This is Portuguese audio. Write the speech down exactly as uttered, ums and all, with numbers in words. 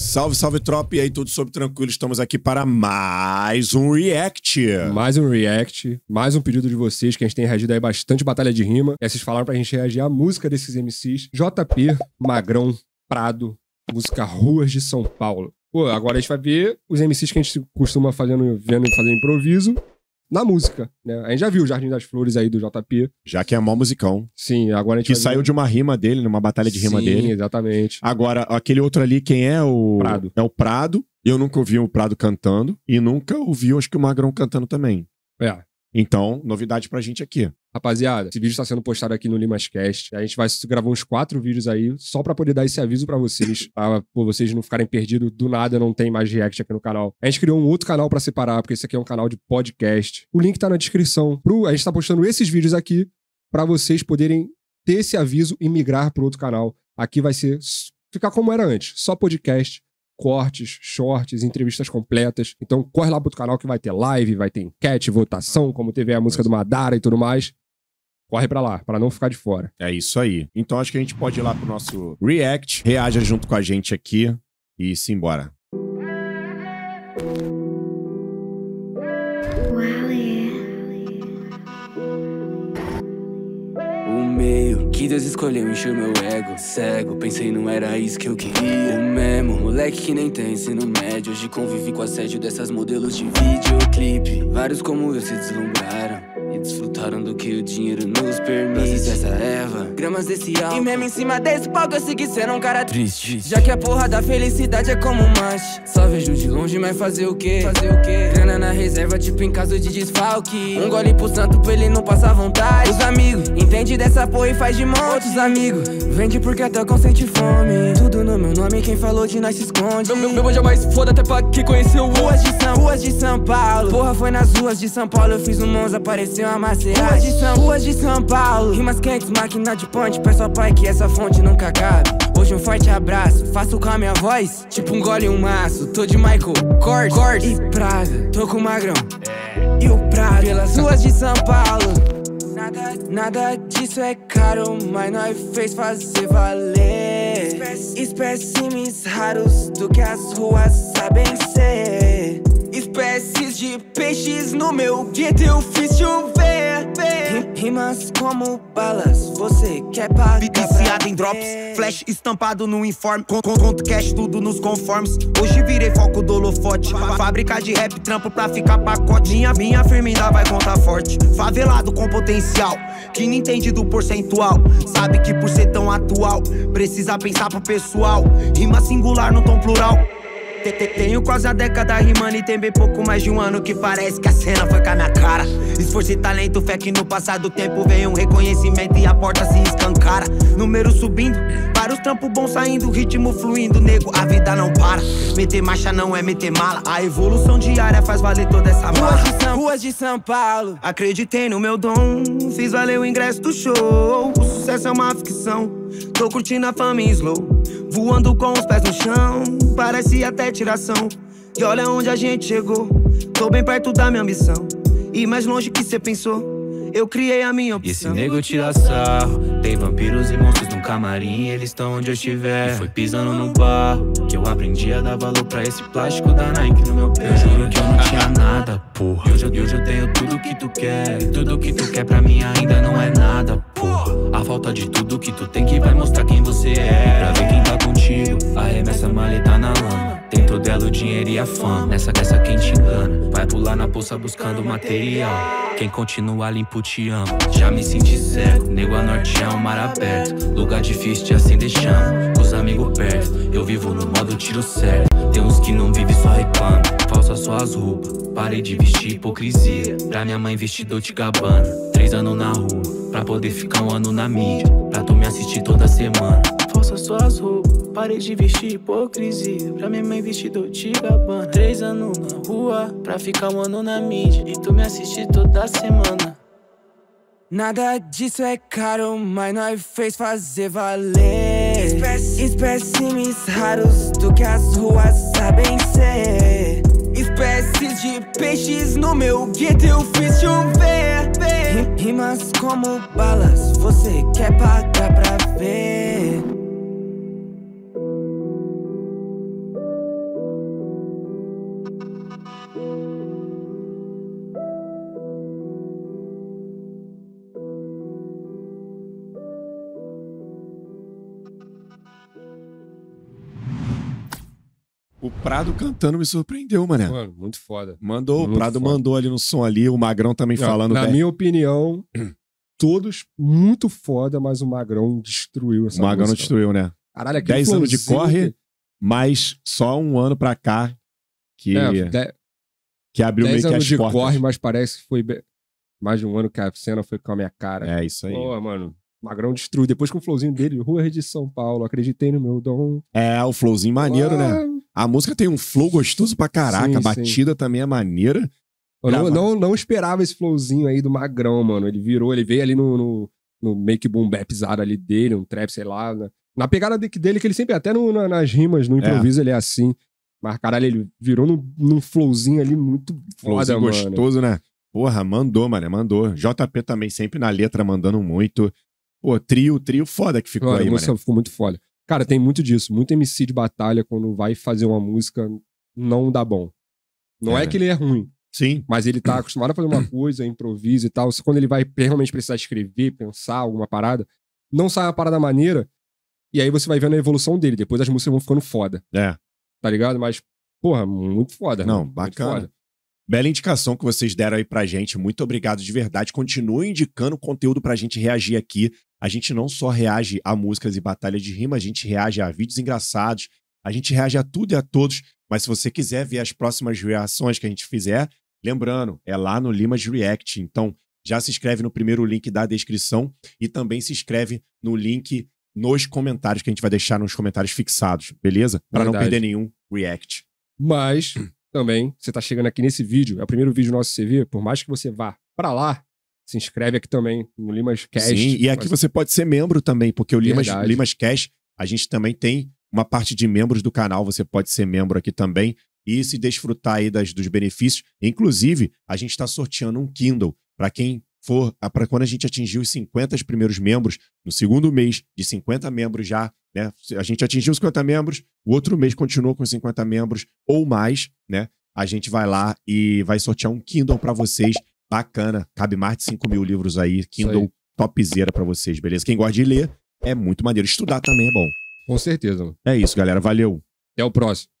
Salve, salve, tropa. E aí, tudo sob tranquilo. Estamos aqui para mais um React. Mais um React. Mais um pedido de vocês, que a gente tem reagido aí bastante batalha de rima. E aí vocês falaram pra gente reagir à música desses M Cs. J P, Magrão, Prado. Música Ruas de São Paulo. Pô, agora a gente vai ver os M Cs que a gente costuma fazendo, vendo fazendo improviso na música, né? A gente já viu o Jardim das Flores aí do J P. Já que é mó musicão. Sim, agora a gente que saiu ver... de uma rima dele, numa batalha de rima Sim, dele. Sim, exatamente. Agora, aquele outro ali, quem é o... Prado. É o Prado. Eu nunca ouvi o Prado cantando e nunca ouvi, acho que o Magrão cantando também. É. Então, novidade pra gente aqui. Rapaziada, esse vídeo está sendo postado aqui no Limas Cast. A gente vai gravar uns quatro vídeos aí, só pra poder dar esse aviso pra vocês, pra vocês não ficarem perdidos. Do nada não tem mais react aqui no canal. A gente criou um outro canal pra separar, porque esse aqui é um canal de podcast. O link tá na descrição. Pro... A gente tá postando esses vídeos aqui pra vocês poderem ter esse aviso e migrar pro outro canal. Aqui vai ser ficar como era antes, só podcast, cortes, shorts, entrevistas completas. Então corre lá pro outro canal que vai ter live, vai ter enquete, votação, como teve a música do Madara e tudo mais. Corre pra lá, pra não ficar de fora. É isso aí. Então acho que a gente pode ir lá pro nosso React. Reaja junto com a gente aqui e simbora. O meio que Deus escolheu encheu meu ego. Cego, pensei não era isso que eu queria. O memo, moleque que nem tem ensino médio. Hoje convivi com assédio dessas modelos de videoclipe. Vários como eu se deslumbraram. Desfrutaram do que o dinheiro nos permite. Dessa erva, gramas desse álcool. E mesmo em cima desse palco eu segui sendo um cara triste. Já que a porra da felicidade é como um macho. Só vejo de longe, mas fazer o quê? Fazer o quê? Grana na reserva, tipo em caso de desfalque. Um gole pro santo pra ele não passar vontade. Os amigos, entende dessa porra e faz de mão. Outros amigos, vende porque até com sente fome. Tudo no meu nome, quem falou de nós se esconde. Meu, meu banjo mais foda até pra que conheceu o... Ruas de São, ruas de São Paulo. Porra, foi nas ruas de São Paulo, eu fiz um Monza, apareceu. Ruas de, São, ruas de São Paulo. Rimas quentes, máquina de punch. Peço ao pai que essa fonte nunca acabe. Hoje um forte abraço, faço com a minha voz. Tipo um gole e um maço. Tô de Michael Kors, Kors e Prado. Tô com o Magrão e o Prado. Pelas ruas de São Paulo. Nada, nada disso é caro, mas nós fez fazer valer. Espécimes raros do que as ruas sabem ser. Espécies de peixes no meu gueto eu fiz chover. Rimas como balas, você quer pagar. Viciado em drops, flash estampado no informe. Conto cash, tudo nos conformes. Hoje virei foco do holofote. Fábrica de rap, trampo pra ficar pacotinha. Minha firme ainda vai contar forte. Favelado com potencial, que não entende do porcentual. Sabe que por ser tão atual, precisa pensar pro pessoal. Rima singular no tom plural. Tenho quase a década rimando e tem bem pouco mais de um ano que parece que a cena foi com a minha cara. Esforço e talento, fé que no passado tempo vem um reconhecimento e a porta se escancara. Número subindo, para os trampos bons saindo, ritmo fluindo, nego, a vida não para. Meter marcha não é meter mala, a evolução diária faz valer toda essa marra. Ruas de São, ruas de São Paulo, acreditei no meu dom, fiz valer o ingresso do show. O sucesso é uma ficção, tô curtindo a fama em slow. Voando com os pés no chão, parece até tiração. E olha onde a gente chegou, tô bem perto da minha ambição. E mais longe que cê pensou, eu criei a minha opção. E esse nego tira sarro, tem vampiros e monstros no camarim, eles estão onde eu estiver. E foi pisando no barro que eu aprendi a dar valor pra esse plástico da Nike no meu pé. Eu juro que eu não tinha nada, porra. E hoje, hoje eu tenho tudo que tu quer. E tudo que tu quer pra mim ainda não é nada, porra. A falta de tudo que tu tem que vai mostrar quem você é. Pra ver quem tá contigo, arremessa a maleta na lama. Tentou dela o dinheiro e a fama. Nessa dessa quem te engana vai pular na bolsa buscando material. Quem continua limpo te ama. Já me senti cego, nego a norte é um mar aberto. Lugar difícil de acender chama, com os amigos perto. Eu vivo no modo tiro certo. Tem uns que não vivem só repando. Falsa só as roupas, parei de vestir hipocrisia. Pra minha mãe vestidor de Gabbana. Três anos na rua, pra poder ficar um ano na mídia. Pra tu me assistir toda semana. Falsa só as roupas, parei de vestir hipocrisia. Pra minha mãe vestidor de Gabbana. Três anos na rua, pra ficar um ano na mídia. E tu me assistir toda semana. Nada disso é caro, mas nós fez fazer valer. Espécimes raros do que as ruas sabem ser. Espécies de peixes no meu gueto eu fiz chover. Rimas como balas, você quer pagar pra ver. o Prado cantando me surpreendeu, mané. Mano, muito foda. Mandou, muito o Prado foda. Mandou ali no som ali, o Magrão também Não, falando Na bem. minha opinião, todos muito foda, mas o Magrão destruiu essa música. O Magrão música. destruiu, né? Caralho, aquele Dez anos de corre, que... mas só um ano pra cá que, é, de... que abriu meio que as portas. Dez anos de corre, mas parece que foi mais de um ano que a cena foi com a minha cara. É, isso aí. Pô, mano. Magrão destruiu. Depois com o flowzinho dele, Ruas de São Paulo, acreditei no meu dom. É, o flowzinho maneiro, ah, né? A música tem um flow gostoso pra caraca. Sim, a batida sim. também é maneira. Eu não, não, não esperava esse flowzinho aí do Magrão, mano. Ele virou, ele veio ali no, no, no meio que boom bap pisado ali dele, um trap, sei lá. Na, na pegada de, dele, que ele sempre, até no, na, nas rimas, no improviso, é. ele é assim. Mas caralho, ele virou num, num flowzinho ali muito foda, mano. Gostoso, né? Porra, mandou, mano, mandou. J P também sempre na letra, mandando muito. Pô, trio, trio foda que ficou Olha, aí, mano. Ficou muito foda. Cara, tem muito disso. Muito M C de batalha, quando vai fazer uma música, não dá bom. Não é, é que ele é ruim. Sim. Mas ele tá acostumado a fazer uma coisa, improvisa e tal. Quando ele vai realmente precisar escrever, pensar alguma parada, não sai uma parada maneira, e aí você vai vendo a evolução dele. Depois as músicas vão ficando foda. É. Tá ligado? Mas, porra, muito foda. Não, né? Bacana. Muito foda. Bela indicação que vocês deram aí pra gente. Muito obrigado de verdade. Continuem indicando conteúdo pra gente reagir aqui. A gente não só reage a músicas e batalhas de rima, a gente reage a vídeos engraçados, a gente reage a tudo e a todos. Mas se você quiser ver as próximas reações que a gente fizer, lembrando, é lá no Limas React. Então, já se inscreve no primeiro link da descrição e também se inscreve no link nos comentários, que a gente vai deixar nos comentários fixados, beleza? Pra Verdade. não perder nenhum react. Mas... também, você tá chegando aqui nesse vídeo, é o primeiro vídeo nosso que você vê, por mais que você vá pra lá, se inscreve aqui também no Limas Cast. Sim, e aqui mas... você pode ser membro também, porque o Limas, Limas Cast, a gente também tem uma parte de membros do canal, você pode ser membro aqui também e se desfrutar aí das, dos benefícios. Inclusive, a gente tá sorteando um Kindle pra quem for, pra quando a gente atingir os cinquenta primeiros membros, no segundo mês de cinquenta membros já, né? A gente atingiu os cinquenta membros, o outro mês continua com cinquenta membros ou mais, né? A gente vai lá e vai sortear um Kindle pra vocês, bacana, cabe mais de cinco mil livros aí, Kindle aí. Topzera pra vocês, beleza? Quem gosta de ler é muito maneiro, estudar também é bom. Com certeza, mano. É isso, galera, valeu. Até o próximo.